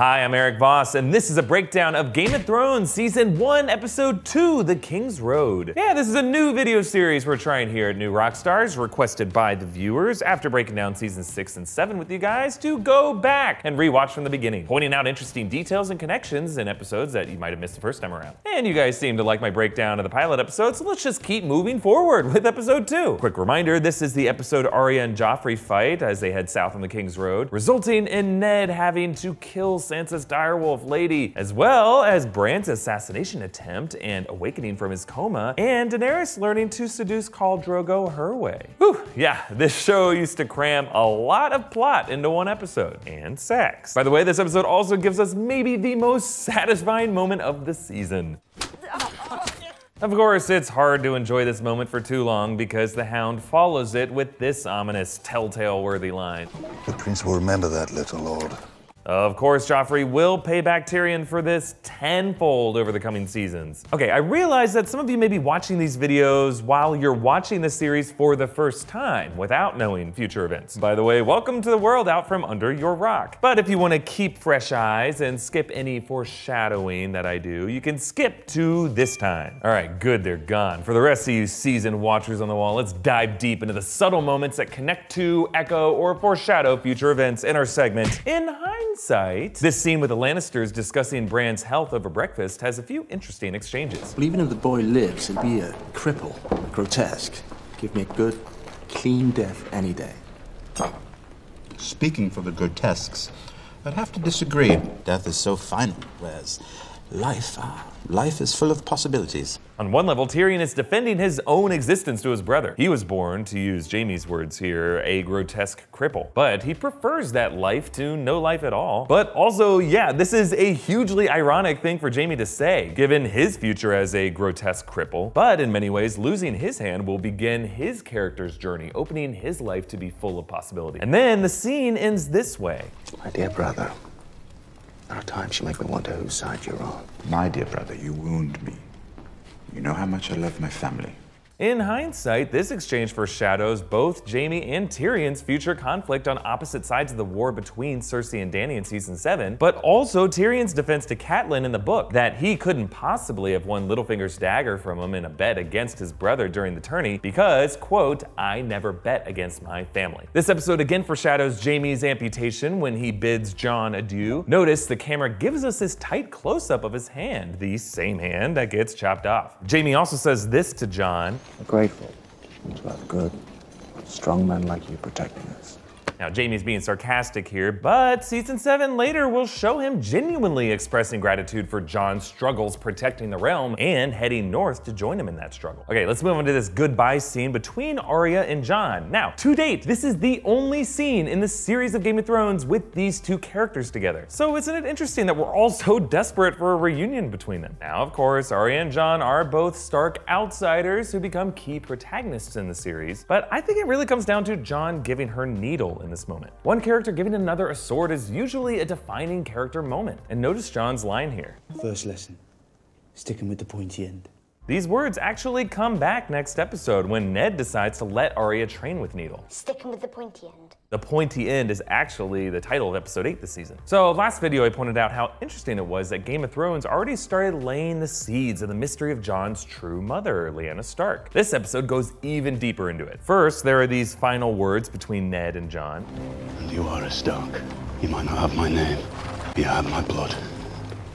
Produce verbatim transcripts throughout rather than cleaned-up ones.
Hi, I'm Eric Voss, and this is a breakdown of Game of Thrones Season one, Episode two, The King's Road. Yeah, this is a new video series we're trying here at New Rockstars, requested by the viewers after breaking down Season six and seven with you guys to go back and rewatch from the beginning, pointing out interesting details and connections in episodes that you might have missed the first time around. And you guys seem to like my breakdown of the pilot episode, so let's just keep moving forward with Episode two. Quick reminder, this is the episode Arya and Joffrey fight as they head south on the King's Road, resulting in Ned having to kill Sansa's direwolf Lady, as well as Bran's assassination attempt and awakening from his coma, and Daenerys learning to seduce Khal Drogo her way. Whew, yeah, this show used to cram a lot of plot into one episode, and sex. By the way, this episode also gives us maybe the most satisfying moment of the season. Of course, it's hard to enjoy this moment for too long because the Hound follows it with this ominous, telltale-worthy line. The prince will remember that, little lord. Of course, Joffrey will pay back Tyrion for this tenfold over the coming seasons. Okay, I realize that some of you may be watching these videos while you're watching the series for the first time without knowing future events. By the way, welcome to the world out from under your rock. But if you want to keep fresh eyes and skip any foreshadowing that I do, you can skip to this time. All right, good, they're gone. For the rest of you seasoned watchers on the wall, let's dive deep into the subtle moments that connect to, echo, or foreshadow future events in our segment, In Hindsight. Sight. This scene with the Lannisters discussing Bran's health over breakfast has a few interesting exchanges. Well, even if the boy lives, he'll be a cripple, grotesque. Give me a good, clean death any day. Speaking for the grotesques, I'd have to disagree. Death is so final, whereas life, ah, life is full of possibilities. On one level, Tyrion is defending his own existence to his brother. He was born, to use Jaime's words here, a grotesque cripple. But he prefers that life to no life at all. But also, yeah, this is a hugely ironic thing for Jaime to say, given his future as a grotesque cripple. But in many ways, losing his hand will begin his character's journey, opening his life to be full of possibility. And then the scene ends this way. My dear brother, there are times you make me wonder whose side you're on. My dear brother, you wound me. You know how much I love my family. In hindsight, this exchange foreshadows both Jaime and Tyrion's future conflict on opposite sides of the war between Cersei and Dany in Season seven, but also Tyrion's defense to Catelyn in the book that he couldn't possibly have won Littlefinger's dagger from him in a bet against his brother during the tourney because, quote, I never bet against my family. This episode again foreshadows Jaime's amputation when he bids Jon adieu. Notice the camera gives us this tight close-up of his hand, the same hand that gets chopped off. Jaime also says this to Jon. We're grateful to have good, strong men like you protecting us. Now, Jaime's being sarcastic here, but season seven later will show him genuinely expressing gratitude for Jon's struggles protecting the realm and heading north to join him in that struggle. Okay, let's move on to this goodbye scene between Arya and Jon. Now, to date, this is the only scene in the series of Game of Thrones with these two characters together. So isn't it interesting that we're all so desperate for a reunion between them? Now, of course, Arya and Jon are both stark outsiders who become key protagonists in the series, but I think it really comes down to Jon giving her needle in this moment. One character giving another a sword is usually a defining character moment. And notice Jon's line here. First lesson, sticking with the pointy end. These words actually come back next episode when Ned decides to let Arya train with Needle. Sticking with the pointy end. The pointy end is actually the title of episode eight this season. So last video I pointed out how interesting it was that Game of Thrones already started laying the seeds of the mystery of Jon's true mother, Lyanna Stark. This episode goes even deeper into it. First, there are these final words between Ned and Jon. And you are a Stark. You might not have my name, but you have my blood.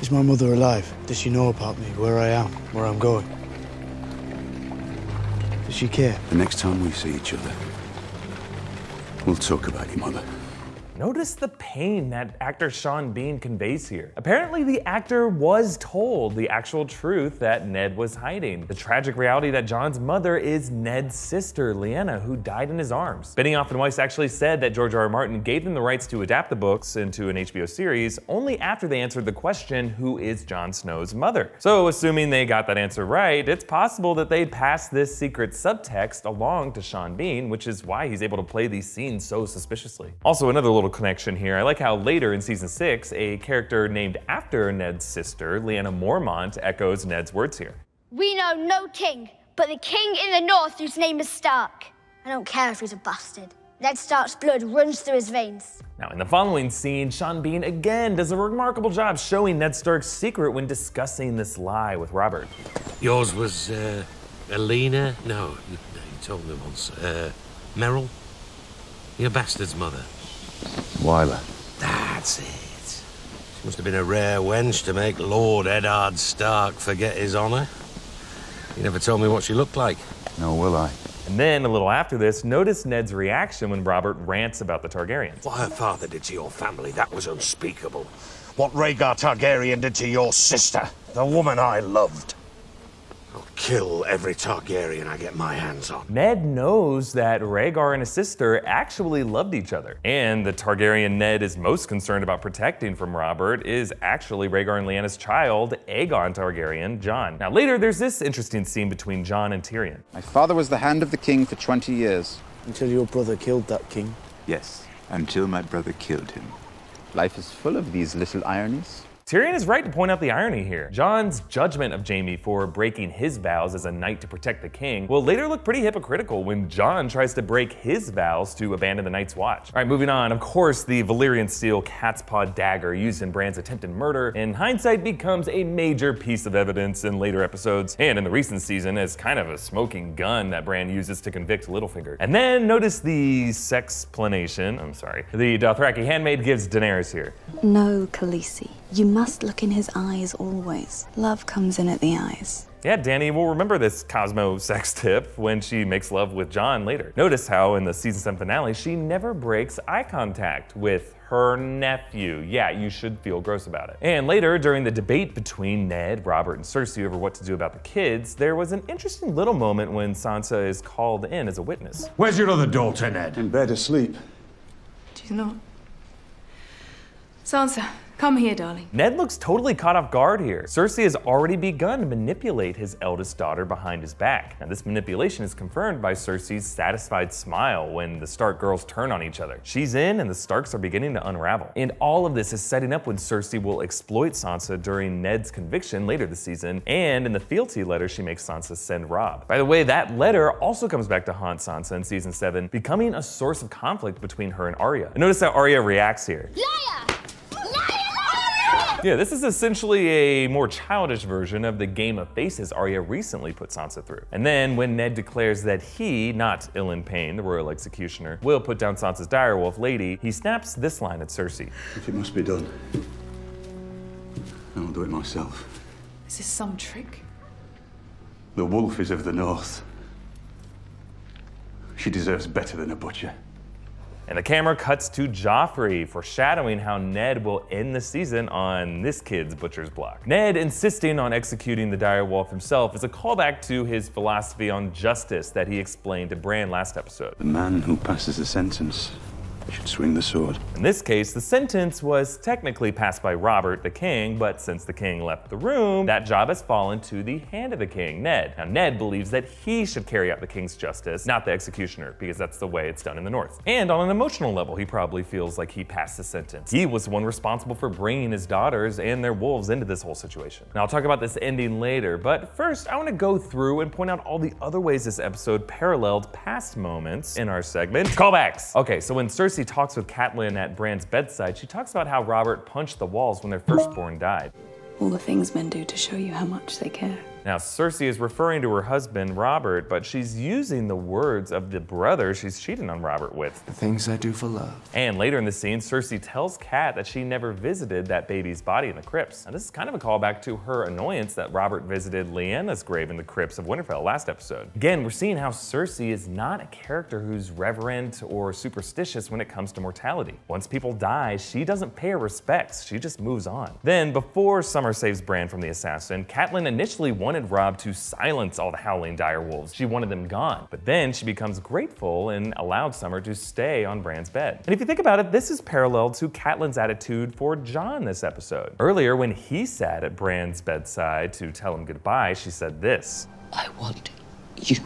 Is my mother alive? Does she know about me, where I am, where I'm going? Does she care? The next time we see each other, we'll talk about your mother. Notice the pain that actor Sean Bean conveys here. Apparently, the actor was told the actual truth that Ned was hiding. The tragic reality that Jon's mother is Ned's sister, Lyanna, who died in his arms. Benioff and Weiss actually said that George R. R. Martin gave them the rights to adapt the books into an H B O series only after they answered the question, who is Jon Snow's mother? So assuming they got that answer right, it's possible that they passed this secret subtext along to Sean Bean, which is why he's able to play these scenes so suspiciously. Also, another little connection here. I like how later in season six, a character named after Ned's sister, Lyanna Mormont, echoes Ned's words here. We know no king, but the king in the north whose name is Stark. I don't care if he's a bastard. Ned Stark's blood runs through his veins. Now in the following scene, Sean Bean again does a remarkable job showing Ned Stark's secret when discussing this lie with Robert. Yours was, uh, Alina? No, no, you told me once. Uh, Meryl? Your bastard's mother. Wylla. That's it. She must have been a rare wench to make Lord Eddard Stark forget his honor. You never told me what she looked like. Nor will I. And then, a little after this, notice Ned's reaction when Robert rants about the Targaryens. What her father did to your family, that was unspeakable. What Rhaegar Targaryen did to your sister, the woman I loved. I'll kill every Targaryen I get my hands on. Ned knows that Rhaegar and his sister actually loved each other. And the Targaryen Ned is most concerned about protecting from Robert is actually Rhaegar and Lyanna's child, Aegon Targaryen, Jon. Now later, there's this interesting scene between Jon and Tyrion. My father was the hand of the king for twenty years. Until your brother killed that king. Yes, until my brother killed him. Life is full of these little ironies. Tyrion is right to point out the irony here. Jon's judgment of Jaime for breaking his vows as a knight to protect the king will later look pretty hypocritical when Jon tries to break his vows to abandon the Night's Watch. All right, moving on. Of course, the Valyrian steel cat's paw dagger used in Bran's attempted murder in hindsight becomes a major piece of evidence in later episodes and in the recent season as kind of a smoking gun that Bran uses to convict Littlefinger. And then notice the sexplanation, I'm sorry, the Dothraki handmaid gives Daenerys here. No, Khaleesi. You must look in his eyes always. Love comes in at the eyes. Yeah, Dany will remember this Cosmo sex tip when she makes love with Jon later. Notice how in the season seven finale, she never breaks eye contact with her nephew. Yeah, you should feel gross about it. And later, during the debate between Ned, Robert, and Cersei over what to do about the kids, there was an interesting little moment when Sansa is called in as a witness. Where's your other daughter, Ned? In bed asleep. She's not. Sansa. Come here, darling. Ned looks totally caught off guard here. Cersei has already begun to manipulate his eldest daughter behind his back. Now, this manipulation is confirmed by Cersei's satisfied smile when the Stark girls turn on each other. She's in, and the Starks are beginning to unravel. And all of this is setting up when Cersei will exploit Sansa during Ned's conviction later this season, and in the fealty letter she makes Sansa send Robb. By the way, that letter also comes back to haunt Sansa in season seven, becoming a source of conflict between her and Arya. And notice how Arya reacts here. Liar! Yeah, this is essentially a more childish version of the game of faces Arya recently put Sansa through. And then when Ned declares that he, not Illyn Payne, the royal executioner, will put down Sansa's direwolf Lady, he snaps this line at Cersei. If it must be done, I'll do it myself. Is this some trick? The wolf is of the north. She deserves better than a butcher. And the camera cuts to Joffrey, foreshadowing how Ned will end the season on this kid's butcher's block. Ned insisting on executing the direwolf himself is a callback to his philosophy on justice that he explained to Bran last episode. The man who passes the sentence should swing the sword. In this case, the sentence was technically passed by Robert, the king, but since the king left the room, that job has fallen to the hand of the king, Ned. Now, Ned believes that he should carry out the king's justice, not the executioner, because that's the way it's done in the north. And on an emotional level, he probably feels like he passed the sentence. He was the one responsible for bringing his daughters and their wolves into this whole situation. Now, I'll talk about this ending later, but first, I want to go through and point out all the other ways this episode paralleled past moments in our segment. Callbacks! Okay, so when Cersei Cersei talks with Catelyn at Bran's bedside, she talks about how Robert punched the walls when their firstborn died. All the things men do to show you how much they care. Now, Cersei is referring to her husband, Robert, but she's using the words of the brother she's cheating on Robert with. The things I do for love. And later in the scene, Cersei tells Kat that she never visited that baby's body in the crypts. Now, this is kind of a callback to her annoyance that Robert visited Lyanna's grave in the crypts of Winterfell last episode. Again, we're seeing how Cersei is not a character who's reverent or superstitious when it comes to mortality. Once people die, she doesn't pay her respects. She just moves on. Then, before Summer saves Bran from the assassin, Catelyn initially wanted wanted Robb to silence all the howling direwolves. She wanted them gone. But then she becomes grateful and allowed Summer to stay on Bran's bed. And if you think about it, this is parallel to Catelyn's attitude for Jon this episode. Earlier, when he sat at Bran's bedside to tell him goodbye, she said this. I want you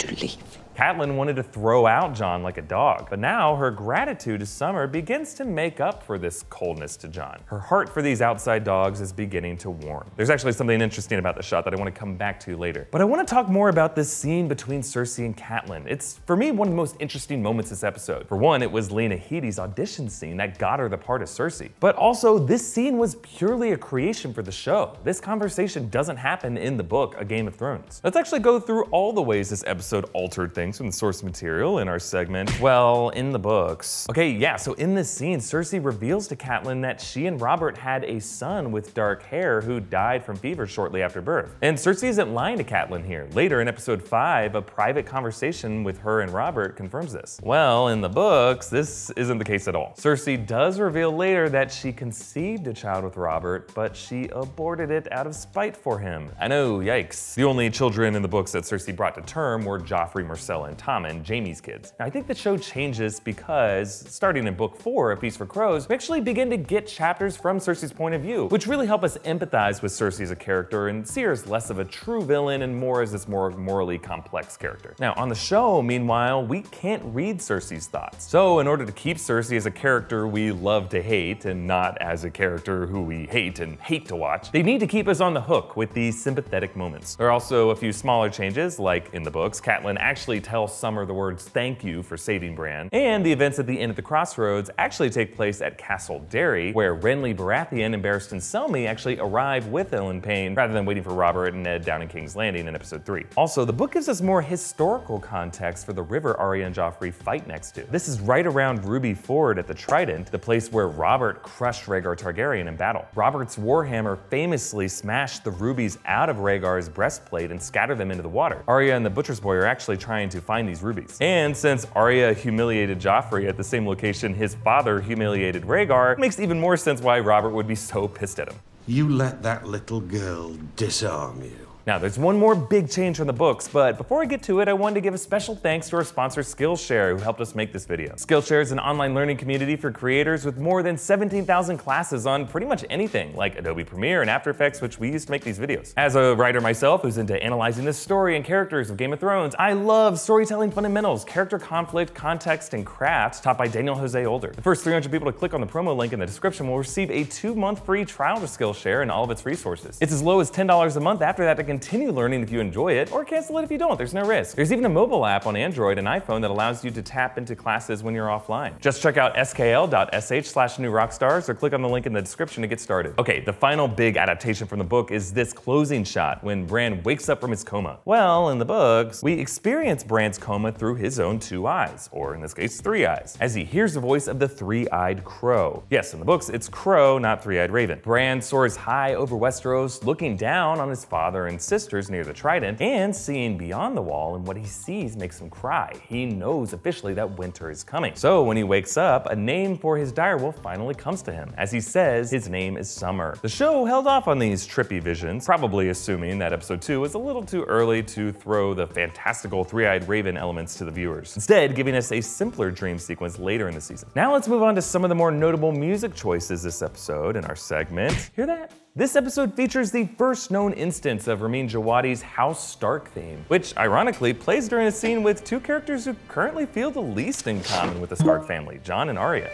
to leave. Catelyn wanted to throw out Jon like a dog, but now her gratitude to Summer begins to make up for this coldness to Jon. Her heart for these outside dogs is beginning to warm. There's actually something interesting about the shot that I want to come back to later, but I want to talk more about this scene between Cersei and Catelyn. It's, for me, one of the most interesting moments this episode. For one, it was Lena Headey's audition scene that got her the part of Cersei, but also this scene was purely a creation for the show. This conversation doesn't happen in the book, A Game of Thrones. Let's actually go through all the ways this episode altered things from the source material in our segment, well, in the books. Okay, yeah, so in this scene, Cersei reveals to Catelyn that she and Robert had a son with dark hair who died from fever shortly after birth. And Cersei isn't lying to Catelyn here. Later in episode five, a private conversation with her and Robert confirms this. Well, in the books, this isn't the case at all. Cersei does reveal later that she conceived a child with Robert, but she aborted it out of spite for him. I know, yikes. The only children in the books that Cersei brought to term were Joffrey, Marcella, and Tommen, Jaime's kids. Now, I think the show changes because, starting in book four, A Feast for Crows, we actually begin to get chapters from Cersei's point of view, which really help us empathize with Cersei as a character and see her as less of a true villain and more as this more morally complex character. Now, on the show, meanwhile, we can't read Cersei's thoughts. So, in order to keep Cersei as a character we love to hate and not as a character who we hate and hate to watch, they need to keep us on the hook with these sympathetic moments. There are also a few smaller changes, like in the books, Catelyn actually tells Summer the words "thank you" for saving Bran, and the events at the end of the Crossroads actually take place at Castle Derry, where Renly Baratheon and Barristan Selmy actually arrive with Illyn Payne rather than waiting for Robert and Ned down in King's Landing in episode three. Also, the book gives us more historical context for the river Arya and Joffrey fight next to. This is right around Ruby Ford at the Trident, the place where Robert crushed Rhaegar Targaryen in battle. Robert's warhammer famously smashed the rubies out of Rhaegar's breastplate and scattered them into the water. Arya and the Butcher's Boy are actually trying to find these rubies. And since Arya humiliated Joffrey at the same location his father humiliated Rhaegar, it makes even more sense why Robert would be so pissed at him. You let that little girl disarm you. Now, there's one more big change from the books, but before I get to it, I wanted to give a special thanks to our sponsor Skillshare, who helped us make this video. Skillshare is an online learning community for creators with more than seventeen thousand classes on pretty much anything, like Adobe Premiere and After Effects, which we used to make these videos. As a writer myself who's into analyzing the story and characters of Game of Thrones, I love storytelling fundamentals, character conflict, context, and craft, taught by Daniel Jose Older. The first three hundred people to click on the promo link in the description will receive a two-month free trial to Skillshare and all of its resources. It's as low as ten dollars a month. After that, to continue learning if you enjoy it, or cancel it if you don't. There's no risk. There's even a mobile app on Android and iPhone that allows you to tap into classes when you're offline. Just check out s k l dot s h slash new rock stars or click on the link in the description to get started. Okay, the final big adaptation from the book is this closing shot when Bran wakes up from his coma. Well, in the books, we experience Bran's coma through his own two eyes, or in this case, three eyes, as he hears the voice of the three-eyed crow. Yes, in the books, it's crow, not three-eyed raven. Bran soars high over Westeros, looking down on his father and sisters near the Trident, and seeing beyond the wall, and what he sees makes him cry. He knows officially that winter is coming. So when he wakes up, a name for his direwolf finally comes to him. As he says, his name is Summer. The show held off on these trippy visions, probably assuming that episode two was a little too early to throw the fantastical three-eyed raven elements to the viewers, instead giving us a simpler dream sequence later in the season. Now let's move on to some of the more notable music choices this episode in our segment. Hear that? This episode features the first known instance of Ramin Djawadi's House Stark theme, which ironically plays during a scene with two characters who currently feel the least in common with the Stark family, Jon and Arya.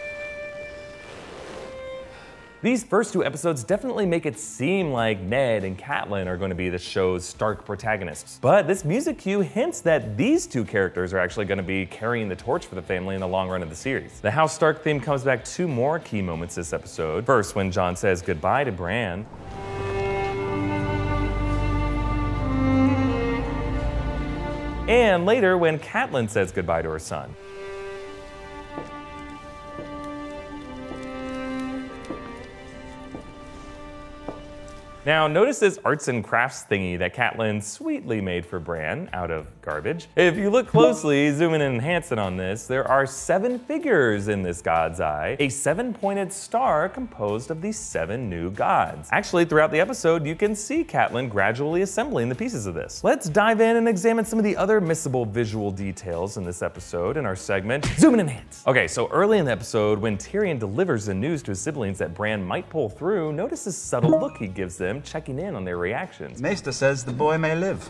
These first two episodes definitely make it seem like Ned and Catelyn are going to be the show's Stark protagonists, but this music cue hints that these two characters are actually going to be carrying the torch for the family in the long run of the series. The House Stark theme comes back two more key moments this episode. First, when Jon says goodbye to Bran. And later, when Catelyn says goodbye to her son. Now, notice this arts and crafts thingy that Catelyn sweetly made for Bran out of garbage. If you look closely, zoom in and enhance it on this, there are seven figures in this god's eye, a seven-pointed star composed of these seven new gods. Actually, throughout the episode, you can see Catelyn gradually assembling the pieces of this. Let's dive in and examine some of the other missable visual details in this episode in our segment, Zoom in and Enhance. Okay, so early in the episode, when Tyrion delivers the news to his siblings that Bran might pull through, notice the subtle look he gives them, checking in on their reactions. Maester says the boy may live.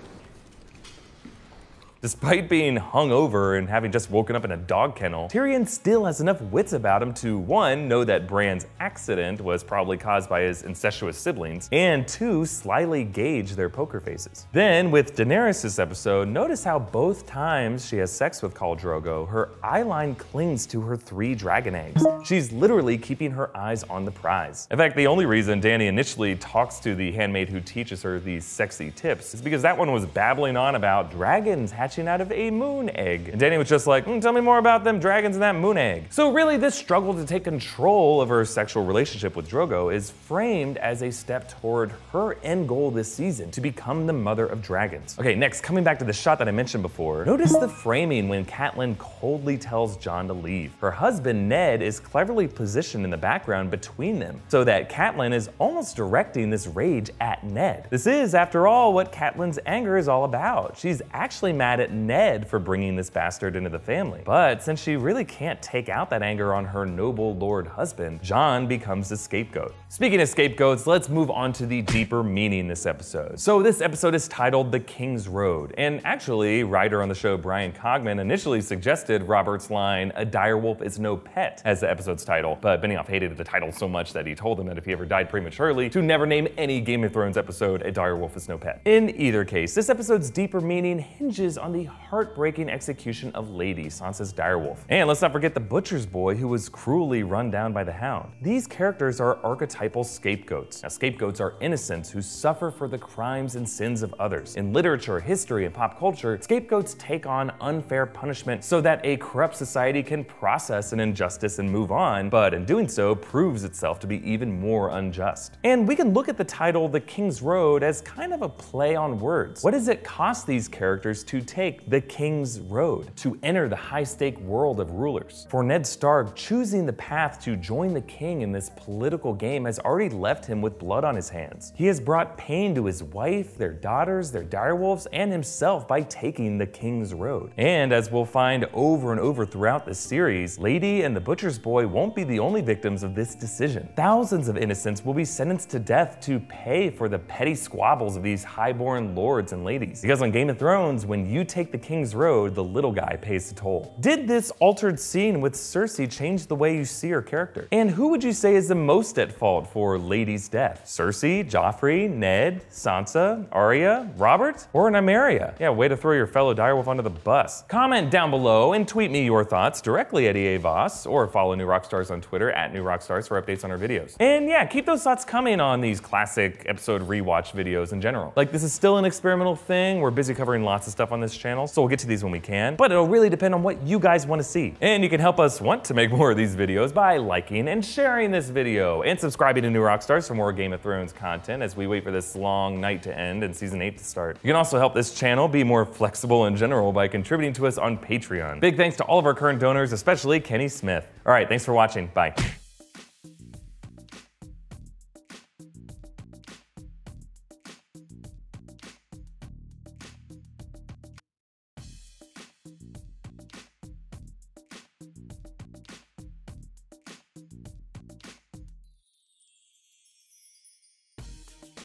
Despite being hungover and having just woken up in a dog kennel, Tyrion still has enough wits about him to, one, know that Bran's accident was probably caused by his incestuous siblings, and two, slyly gauge their poker faces. Then, with Daenerys this episode, notice how both times she has sex with Khal Drogo, her eyeline clings to her three dragon eggs. She's literally keeping her eyes on the prize. In fact, the only reason Dany initially talks to the handmaid who teaches her these sexy tips is because that one was babbling on about dragons hatching out of a moon egg. And Dany was just like, mm, tell me more about them dragons and that moon egg. So really, this struggle to take control of her sexual relationship with Drogo is framed as a step toward her end goal this season, to become the mother of dragons. Okay, next, coming back to the shot that I mentioned before, notice the framing when Catelyn coldly tells Jon to leave. Her husband, Ned, is cleverly positioned in the background between them, so that Catelyn is almost directing this rage at Ned. This is, after all, what Catelyn's anger is all about. She's actually mad at Ned for bringing this bastard into the family. But since she really can't take out that anger on her noble lord husband, Jon becomes the scapegoat. Speaking of scapegoats, let's move on to the deeper meaning this episode. So this episode is titled The King's Road, and actually, writer on the show Brian Cogman initially suggested Robert's line, "A direwolf is no pet," as the episode's title, but Benioff hated the title so much that he told him that if he ever died prematurely, to never name any Game of Thrones episode A Direwolf is No Pet. In either case, this episode's deeper meaning hinges on the heartbreaking execution of Lady, Sansa's direwolf. And let's not forget the butcher's boy who was cruelly run down by the Hound. These characters are archetypal scapegoats. Now, scapegoats are innocents who suffer for the crimes and sins of others. In literature, history, and pop culture, scapegoats take on unfair punishment so that a corrupt society can process an injustice and move on, but in doing so, proves itself to be even more unjust. And we can look at the title, The King's Road, as kind of a play on words. What does it cost these characters to take the King's Road, to enter the high-stake world of rulers? For Ned Stark, choosing the path to join the king in this political game has already left him with blood on his hands. He has brought pain to his wife, their daughters, their direwolves, and himself by taking the King's Road. And as we'll find over and over throughout this series, Lady and the Butcher's Boy won't be the only victims of this decision. Thousands of innocents will be sentenced to death to pay for the petty squabbles of these highborn lords and ladies. Because on Game of Thrones, when you take the King's Road, the little guy pays the toll. Did this altered scene with Cersei change the way you see her character? And who would you say is the most at fault for Lady's death? Cersei, Joffrey, Ned, Sansa, Arya, Robert, or Nymeria? Yeah, way to throw your fellow direwolf under the bus. Comment down below and tweet me your thoughts directly at E A Voss, or follow New Rockstars on Twitter at New Rockstars for updates on our videos. And yeah, keep those thoughts coming on these classic episode rewatch videos in general. Like, this is still an experimental thing. We're busy covering lots of stuff on this channel, so we'll get to these when we can, but it'll really depend on what you guys want to see. And you can help us want to make more of these videos by liking and sharing this video, and subscribing to New Rockstars for more Game of Thrones content as we wait for this long night to end and season eight to start. You can also help this channel be more flexible in general by contributing to us on Patreon. Big thanks to all of our current donors, especially Kenny Smith. All right, thanks for watching, bye.